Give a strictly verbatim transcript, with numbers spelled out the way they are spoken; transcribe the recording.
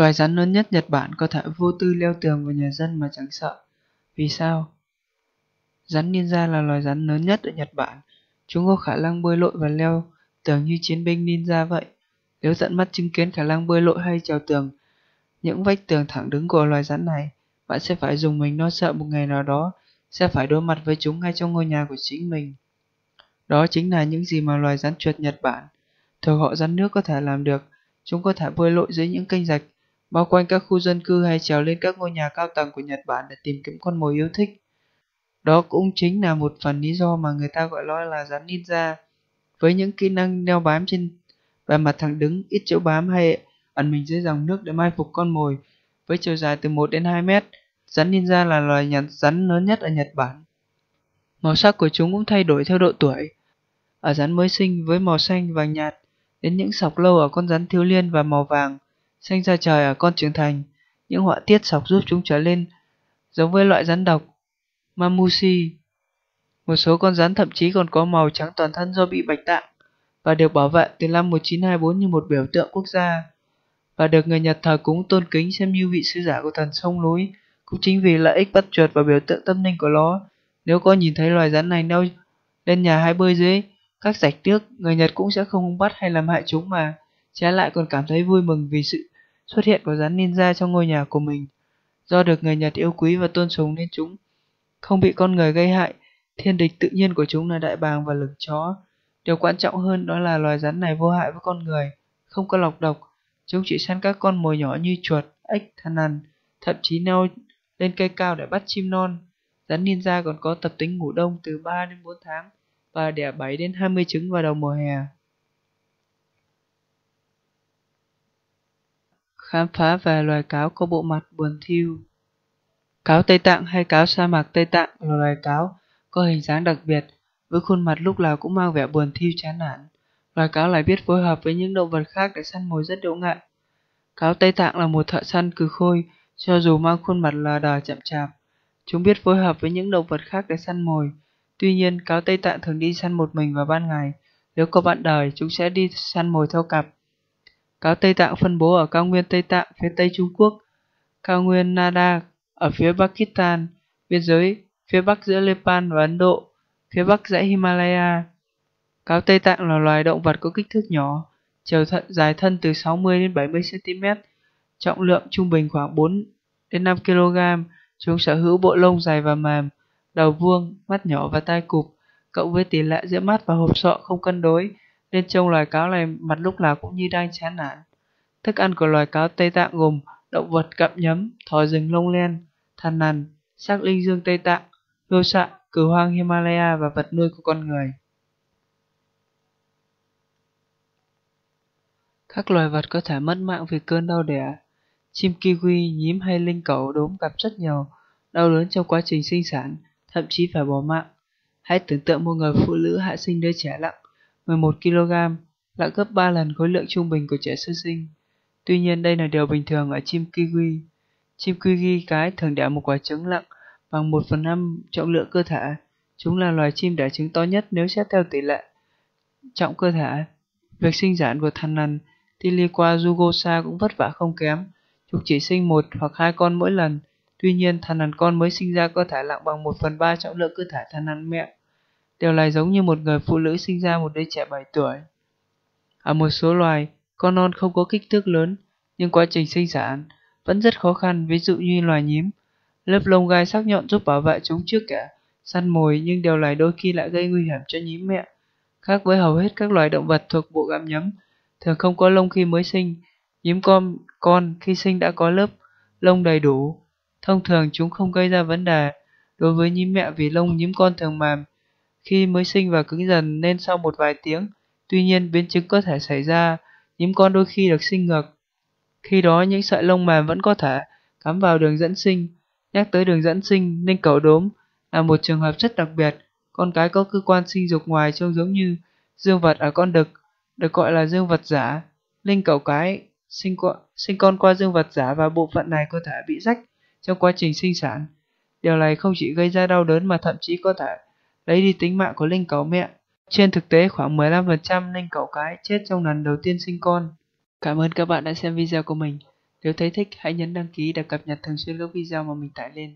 Loài rắn lớn nhất Nhật Bản có thể vô tư leo tường vào nhà dân mà chẳng sợ. Vì sao? Rắn ninja là loài rắn lớn nhất ở Nhật Bản. Chúng có khả năng bơi lội và leo tường như chiến binh ninja vậy. Nếu tận mắt chứng kiến khả năng bơi lội hay trèo tường, những vách tường thẳng đứng của loài rắn này, bạn sẽ phải dùng mình lo sợ một ngày nào đó sẽ phải đối mặt với chúng ngay trong ngôi nhà của chính mình. Đó chính là những gì mà loài rắn chuột Nhật Bản, thuộc họ rắn nước, có thể làm được. Chúng có thể bơi lội dưới những kênh rạch, bao quanh các khu dân cư hay trèo lên các ngôi nhà cao tầng của Nhật Bản để tìm kiếm con mồi yêu thích. Đó cũng chính là một phần lý do mà người ta gọi nó là rắn ninja. Với những kỹ năng đeo bám trên bề mặt thẳng đứng, ít chỗ bám hay ẩn mình dưới dòng nước để mai phục con mồi, với chiều dài từ một đến hai mét, rắn ninja là loài nhặt rắn lớn nhất ở Nhật Bản. Màu sắc của chúng cũng thay đổi theo độ tuổi. Ở rắn mới sinh với màu xanh vàng nhạt, đến những sọc lâu ở con rắn thiếu niên và màu vàng xanh da trời ở con trưởng thành. Những họa tiết sọc giúp chúng trở lên giống với loại rắn độc Mamushi. Một số con rắn thậm chí còn có màu trắng toàn thân do bị bạch tạng và được bảo vệ từ năm một nghìn chín trăm hai mươi bốn như một biểu tượng quốc gia và được người Nhật thờ cúng tôn kính xem như vị sứ giả của thần sông núi. Cũng chính vì lợi ích bắt chuột và biểu tượng tâm linh của nó, nếu có nhìn thấy loài rắn này leo lên nhà hay bơi dưới các rạch nước, người Nhật cũng sẽ không bắt hay làm hại chúng mà trái lại còn cảm thấy vui mừng vì sự xuất hiện của rắn ninja trong ngôi nhà của mình. Do được người Nhật yêu quý và tôn sùng nên chúng không bị con người gây hại. Thiên địch tự nhiên của chúng là đại bàng và lửng chó. Điều quan trọng hơn đó là loài rắn này vô hại với con người, không có lọc độc. Chúng chỉ săn các con mồi nhỏ như chuột, ếch, thằn lằn, thậm chí leo lên cây cao để bắt chim non. Rắn ninja còn có tập tính ngủ đông từ ba đến bốn tháng và đẻ bảy đến hai mươi trứng vào đầu mùa hè. Khám phá về loài cáo có bộ mặt buồn thiu. Cáo Tây Tạng hay cáo sa mạc Tây Tạng là loài cáo có hình dáng đặc biệt, với khuôn mặt lúc nào cũng mang vẻ buồn thiu chán nản. Loài cáo lại biết phối hợp với những động vật khác để săn mồi rất đỗ ngại. Cáo Tây Tạng là một thợ săn cừ khôi, cho dù mang khuôn mặt là đà chậm chạp. Chúng biết phối hợp với những động vật khác để săn mồi. Tuy nhiên, cáo Tây Tạng thường đi săn một mình vào ban ngày. Nếu có bạn đời, chúng sẽ đi săn mồi theo cặp. Cáo Tây Tạng phân bố ở cao nguyên Tây Tạng phía Tây Trung Quốc, cao nguyên Nada ở phía Pakistan, biên giới phía Bắc giữa Nepal và Ấn Độ, phía Bắc dãy Himalaya. Cáo Tây Tạng là loài động vật có kích thước nhỏ, chiều thận dài thân từ sáu mươi đến bảy mươi xăng-ti-mét, trọng lượng trung bình khoảng bốn đến năm ki-lô-gam. Chúng sở hữu bộ lông dày và mềm, đầu vuông, mắt nhỏ và tai cụp, cộng với tỷ lệ giữa mắt và hộp sọ không cân đối, nên trông loài cáo này mặt lúc nào cũng như đang chán nản. Thức ăn của loài cáo Tây Tạng gồm động vật cặm nhấm, thỏ rừng lông len, thằn lằn, xác linh dương Tây Tạng, hươu sạ, cừu hoang Himalaya và vật nuôi của con người. Các loài vật có thể mất mạng vì cơn đau đẻ. Chim kiwi, nhím hay linh cẩu đốm gặp rất nhiều đau đớn trong quá trình sinh sản, thậm chí phải bỏ mạng. Hãy tưởng tượng một người phụ nữ hạ sinh đứa trẻ nặng mười một ki-lô-gam, nặng gấp ba lần khối lượng trung bình của trẻ sơ sinh. Tuy nhiên, đây là điều bình thường ở chim kiwi. Chim kiwi cái thường đẻ một quả trứng nặng bằng một phần năm trọng lượng cơ thể. Chúng là loài chim đẻ trứng to nhất nếu xét theo tỷ lệ trọng cơ thể. Việc sinh sản của thằn lằn Tiliqua rugosa cũng vất vả không kém. Chúng chỉ sinh một hoặc hai con mỗi lần. Tuy nhiên, thằn lằn con mới sinh ra có thể nặng bằng một phần ba trọng lượng cơ thể thằn lằn mẹ. Điều này giống như một người phụ nữ sinh ra một đứa trẻ bảy tuổi. Ở một số loài, con non không có kích thước lớn, nhưng quá trình sinh sản vẫn rất khó khăn, ví dụ như loài nhím. Lớp lông gai sắc nhọn giúp bảo vệ chúng trước kẻ săn mồi, nhưng điều này đôi khi lại gây nguy hiểm cho nhím mẹ. Khác với hầu hết các loài động vật thuộc bộ gặm nhấm, thường không có lông khi mới sinh. Nhím con, con khi sinh đã có lớp lông đầy đủ. Thông thường chúng không gây ra vấn đề đối với nhím mẹ vì lông nhím con thường mềm khi mới sinh và cứng dần nên sau một vài tiếng. Tuy nhiên, biến chứng có thể xảy ra, nhím con đôi khi được sinh ngược. Khi đó những sợi lông mềm vẫn có thể cắm vào đường dẫn sinh. Nhắc tới đường dẫn sinh, linh cẩu đốm là một trường hợp rất đặc biệt. Con cái có cơ quan sinh dục ngoài trông giống như dương vật ở con đực, được gọi là dương vật giả. Linh cẩu cái sinh con, sinh con qua dương vật giả và bộ phận này có thể bị rách trong quá trình sinh sản. Điều này không chỉ gây ra đau đớn mà thậm chí có thể lấy đi tính mạng của linh cẩu mẹ. Trên thực tế, khoảng mười lăm phần trăm linh cẩu cái chết trong lần đầu tiên sinh con. Cảm ơn các bạn đã xem video của mình. Nếu thấy thích, hãy nhấn đăng ký để cập nhật thường xuyên các video mà mình tải lên.